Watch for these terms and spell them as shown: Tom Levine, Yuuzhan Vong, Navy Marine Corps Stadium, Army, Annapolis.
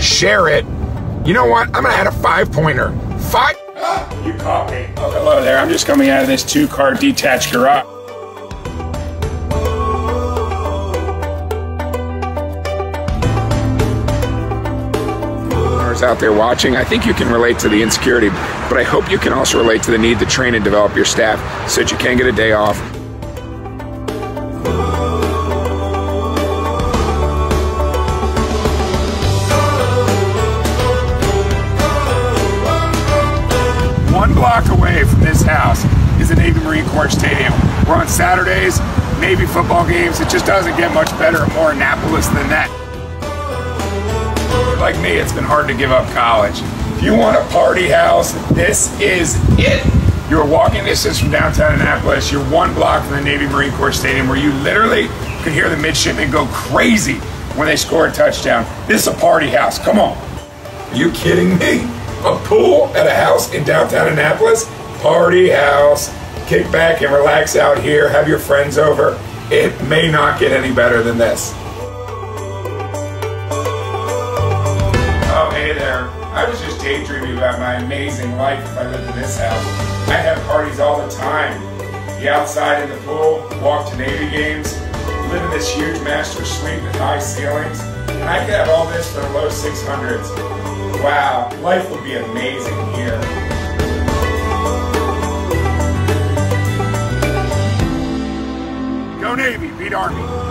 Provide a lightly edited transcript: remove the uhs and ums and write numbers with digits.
Share it. You know what? I'm gonna add a 5-pointer. You caught me. Oh, hello there. I'm just coming out of this 2-car detached garage. Out there watching, I think you can relate to the insecurity, but I hope you can also relate to the need to train and develop your staff so that you can get a day off. One block away from this house is the Navy Marine Corps Stadium. We're on Saturdays, Navy football games. It just doesn't get much better or more Annapolis than that. Like me, it's been hard to give up college. If you want a party house, this is it. You're walking distance from downtown Annapolis. You're one block from the Navy Marine Corps Stadium, where you literally could hear the midshipmen go crazy when they score a touchdown. This is a party house. Come on. Are you kidding me? A pool at a house in downtown Annapolis? Party house. Kick back and relax out here. Have your friends over. It may not get any better than this. Hey there, I was just daydreaming about my amazing life if I lived in this house. I have parties all the time. Be outside in the pool, walk to Navy games, live in this huge master suite with high ceilings, and I could have all this for the low 600s. Wow, life would be amazing here. Go Navy, beat Army.